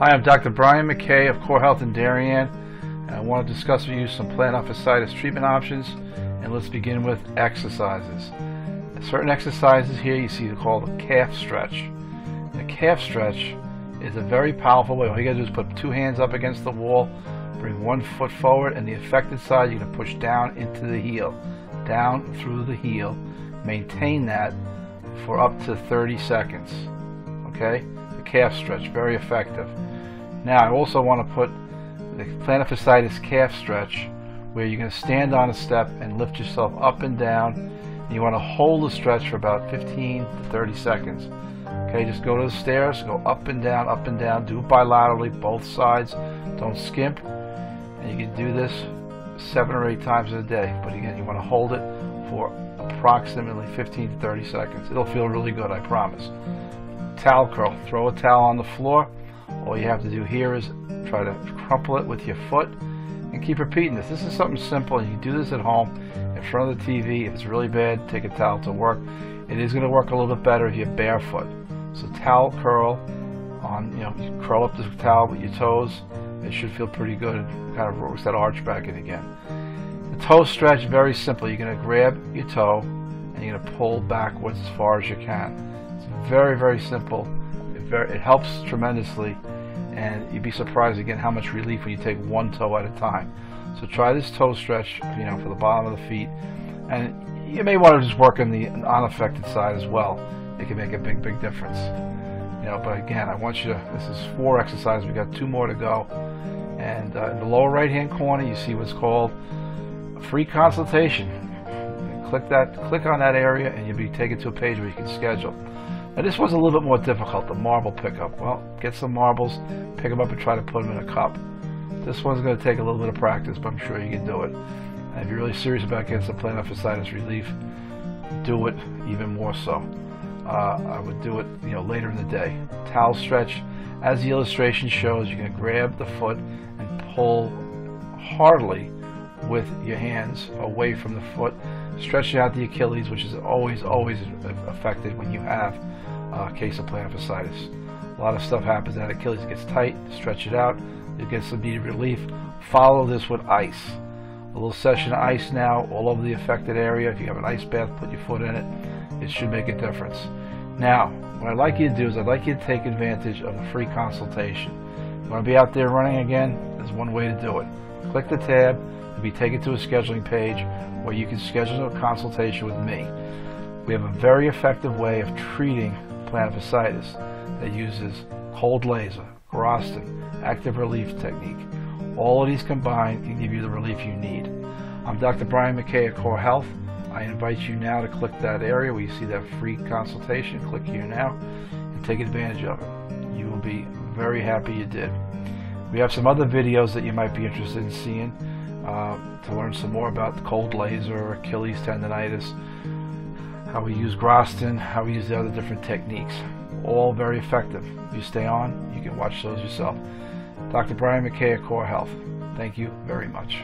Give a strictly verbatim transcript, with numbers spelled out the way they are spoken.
Hi, I'm Doctor Brian McKay of Core Health in Darien, and I want to discuss with you some plantar fasciitis treatment options, and let's begin with exercises. Certain exercises here you see called the calf stretch. The calf stretch is a very powerful way. All you gotta do is put two hands up against the wall, bring one foot forward, and the affected side you're gonna push down into the heel, down through the heel. Maintain that for up to thirty seconds. Okay, the calf stretch, very effective. Now I also want to put the plantar fasciitis calf stretch where you're going to stand on a step and lift yourself up and down, and you want to hold the stretch for about fifteen to thirty seconds. Okay, just go to the stairs, go up and down, up and down, do it bilaterally, both sides, don't skimp, and you can do this seven or eight times a day, but again you want to hold it for approximately fifteen to thirty seconds. It'll feel really good, I promise. Towel curl, throw a towel on the floor. All you have to do here is try to crumple it with your foot and keep repeating this. This is something simple, and you can do this at home in front of the T V. If it's really bad, take a towel to work. It is going to work a little bit better if you're barefoot. So towel curl on, you know, you curl up the towel with your toes. It should feel pretty good. It kind of works that arch back in again. The toe stretch, very simple. You're going to grab your toe and you're going to pull backwards as far as you can. It's very, very simple. It, very, it helps tremendously, and you'd be surprised again how much relief when you take one toe at a time. So try this toe stretch, you know, for the bottom of the feet, and you may want to just work on the unaffected side as well. It can make a big, big difference. You know, but again, I want you to. This is four exercises. We got two more to go, and uh, in the lower right-hand corner, you see what's called free consultation. Click that, click on that area, and you'll be taken to a page where you can schedule. Now this was a little bit more difficult, the marble pickup. Well, get some marbles, pick them up, and try to put them in a cup. This one's going to take a little bit of practice, but I'm sure you can do it. And if you're really serious about getting some plantar fasciitis relief, do it even more so. Uh, I would do it, you know, later in the day. Towel stretch, as the illustration shows, you're going to grab the foot and pull hardly with your hands away from the foot, stretching out the Achilles, which is always, always affected when you have a case of plantar fasciitis. A lot of stuff happens, that Achilles gets tight, stretch it out, you get some needed relief. Follow this with ice. A little session of ice now, all over the affected area. If you have an ice bath, put your foot in it. It should make a difference. Now, what I'd like you to do is I'd like you to take advantage of the free consultation. If you want to be out there running again, there's one way to do it. Click the tab, be taken to a scheduling page where you can schedule a consultation with me. We have a very effective way of treating plantar fasciitis that uses cold laser, Graston, active relief technique. All of these combined can give you the relief you need. I'm Doctor Brian McKay at Core Health. I invite you now to click that area where you see that free consultation. Click here now and take advantage of it. You will be very happy you did. We have some other videos that you might be interested in seeing. Uh, to learn some more about the cold laser, Achilles tendonitis, how we use Graston, how we use the other different techniques. All very effective. You stay on, you can watch those yourself. Doctor Brian McKay at Core Health. Thank you very much.